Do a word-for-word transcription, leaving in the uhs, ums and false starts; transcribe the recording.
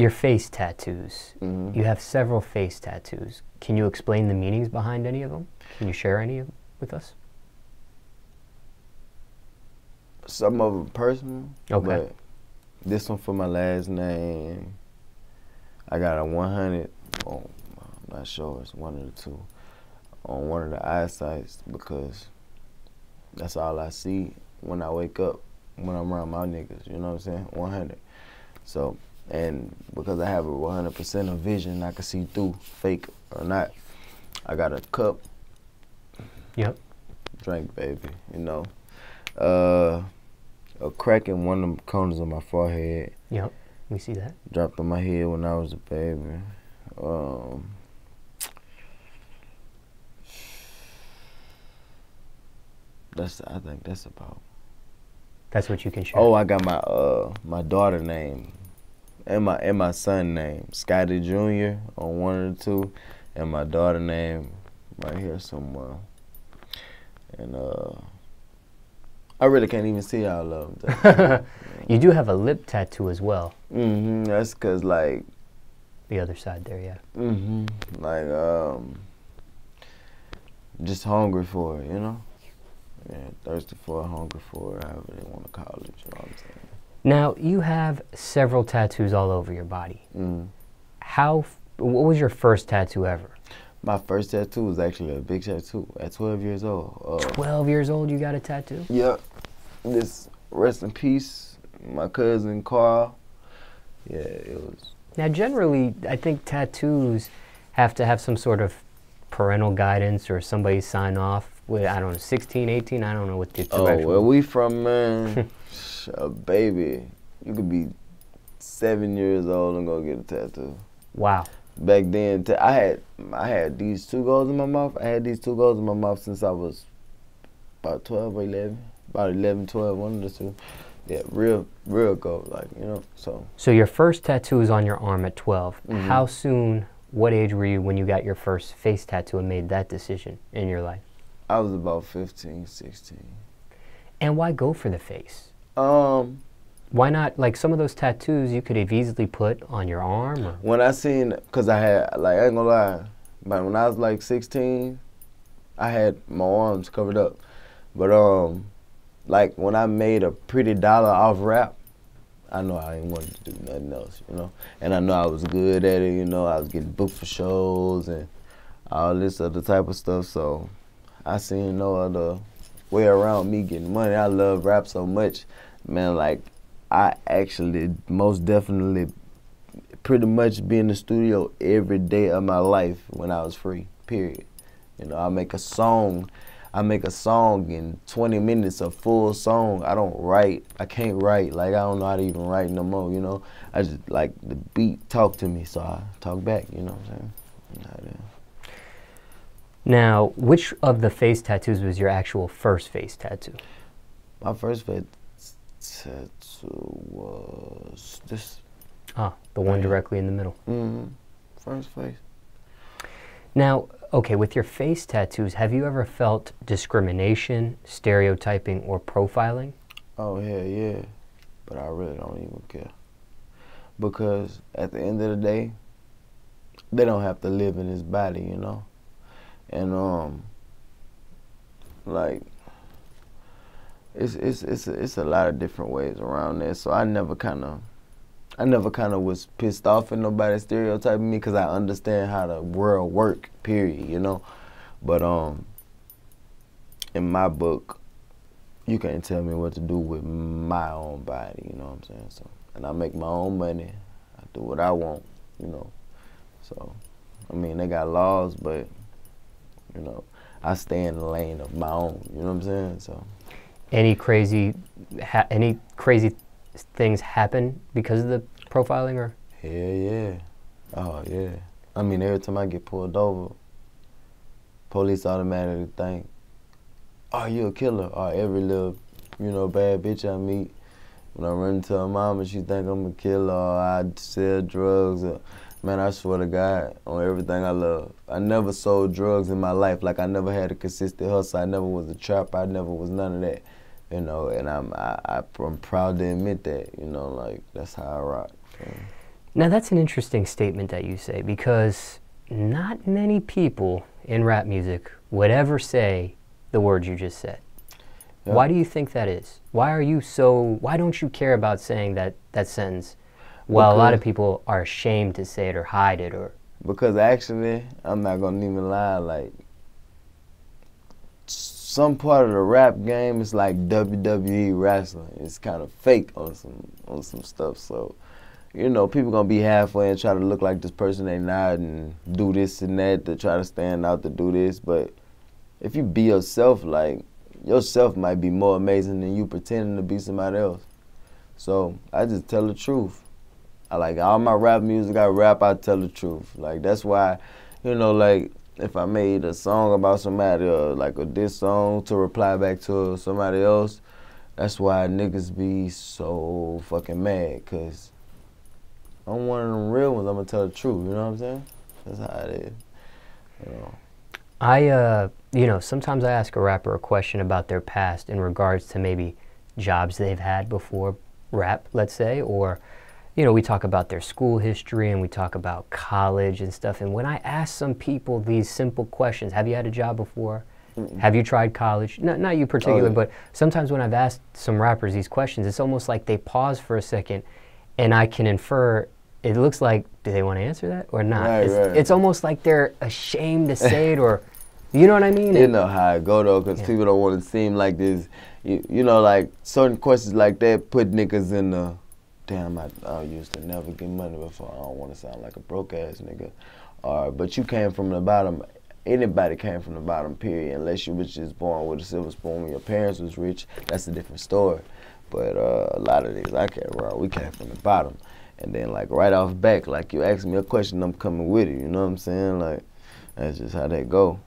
Your face tattoos. Mm-hmm. You have several face tattoos. Can you explain the meanings behind any of them? Can you share any of them with us? Some of them personal. Okay. But this one for my last name, I got a one hundred on, I'm not sure, it's one of the two, on one of the eyesights because that's all I see when I wake up, when I'm around my niggas, you know what I'm saying? one hundred. So, and because I have a one hundred percent of vision, I can see through, fake or not. I got a cup. Yep. Drink, baby, you know. Uh, a crack in one of the corners of my forehead. Yep, we see that. Dropped on my head when I was a baby. Um, that's I think that's about. That's what you can share. Oh, I got my uh my daughter name, and my and my son name, Scotty Junior on one of the two, and my daughter name right here somewhere, and uh. I really can't even see how I love that. You do have a lip tattoo as well. Mm-hmm. That's because, like... The other side there, yeah. Mm-hmm. Like, um... just hungry for it, you know? Yeah, thirsty for it, hungry for it, however they want to call it, you know what I'm saying? Now, you have several tattoos all over your body. Mm-hmm. How... What was your first tattoo ever? My first tattoo was actually a big tattoo at twelve years old. Uh, twelve years old, you got a tattoo? Yeah. This, rest in peace, my cousin Carl. Yeah, it was. Now, generally, I think tattoos have to have some sort of parental guidance or somebody sign off with, I don't know, sixteen, eighteen, I don't know what the oh, direction. Oh, where we from, man? A baby. You could be seven years old and go get a tattoo. Wow. Back then, t I had I had these two goals in my mouth. I had these two goals in my mouth since I was about twelve or eleven, about eleven, twelve, one of the two. Yeah, real, real goal, like, you know. So. So your first tattoo is on your arm at twelve. Mm-hmm. How soon? What age were you when you got your first face tattoo and made that decision in your life? I was about fifteen, sixteen. And why go for the face? Um. Why not, like, some of those tattoos you could have easily put on your arm? Or? When I seen, because I had, like, I ain't gonna lie, but when I was, like, sixteen, I had my arms covered up. But, um, like, when I made a pretty dollar off rap, I know I didn't want to do nothing else, you know? And I know I was good at it, you know? I was getting booked for shows and all this other type of stuff, so I seen no other way around me getting money. I love rap so much, man, like, I actually most definitely pretty much be in the studio every day of my life when I was free, period. You know, I make a song, I make a song in twenty minutes, a full song. I don't write, I can't write, like I don't know how to even write no more, you know. I just, like, the beat talk to me, so I talk back, you know what I'm saying? Now, which of the face tattoos was your actual first face tattoo? My first face tattoo was this. Ah, the one right directly in the middle. Mm-hmm. First face. Now, okay, with your face tattoos, have you ever felt discrimination, stereotyping, or profiling? Oh, yeah, yeah. But I really don't even care. Because at the end of the day, they don't have to live in this body, you know? And, um, like, It's it's it's a, it's a lot of different ways around there, so I never kind of, I never kind of was pissed off at nobody stereotyping me because I understand how the world work. Period, you know. But um, in my book, you can't tell me what to do with my own body. You know what I'm saying? So, and I make my own money. I do what I want. You know. So, I mean, they got laws, but you know, I stay in the lane of my own. You know what I'm saying? So. Any crazy, ha any crazy things happen because of the profiling, or? Yeah, yeah, oh yeah. I mean, every time I get pulled over, police automatically think, "Oh, you a killer." Or every little, you know, bad bitch I meet, when I run into her mama, she think I'm a killer. Or I sell drugs. Or, man, I swear to God, on everything I love. I never sold drugs in my life. Like I never had a consistent hustle. I never was a trapper. I never was none of that. You know, and I'm I, I'm proud to admit that. You know, like that's how I rock. So. Now that's an interesting statement that you say, because not many people in rap music would ever say the words you just said. Yep. Why do you think that is? Why are you so, why don't you care about saying that, that sentence? Well, because a lot of people are ashamed to say it or hide it or... Because actually, I'm not gonna even lie, like, some part of the rap game is like W W E wrestling. It's kind of fake on some, on some stuff, so... You know, people gonna be halfway and try to look like this person they not and do this and that to try to stand out to do this. But if you be yourself, like, yourself might be more amazing than you pretending to be somebody else. So I just tell the truth. I like all my rap music, I rap, I tell the truth. Like, that's why, you know, like, if I made a song about somebody or like a diss song to reply back to somebody else, that's why niggas be so fucking mad, cause I'm one of them real ones. I'm gonna tell the truth. You know what I'm saying? That's how it is. You know. I, uh, you know, sometimes I ask a rapper a question about their past in regards to maybe jobs they've had before rap, let's say, or, you know, we talk about their school history and we talk about college and stuff. And when I ask some people these simple questions, have you had a job before? Mm-mm. Have you tried college? No, not you particularly, oh, yeah. But sometimes when I've asked some rappers these questions, it's almost like they pause for a second. And I can infer, it looks like, do they want to answer that or not? Right, it's, right. It's almost like they're ashamed to say it or, you know what I mean? You know how it go though, because yeah. People don't want to seem like this. You, you know, like certain questions like that put niggas in the, damn, I, I used to never get money before. I don't want to sound like a broke ass nigga. Or, but you came from the bottom. Anybody came from the bottom, period. Unless you was just born with a silver spoon and your parents was rich, that's a different story. But uh, a lot of these, I can't wrong, we came from the bottom. And then like right off back, like you ask me a question, I'm coming with it, you know what I'm saying? Like, that's just how that go.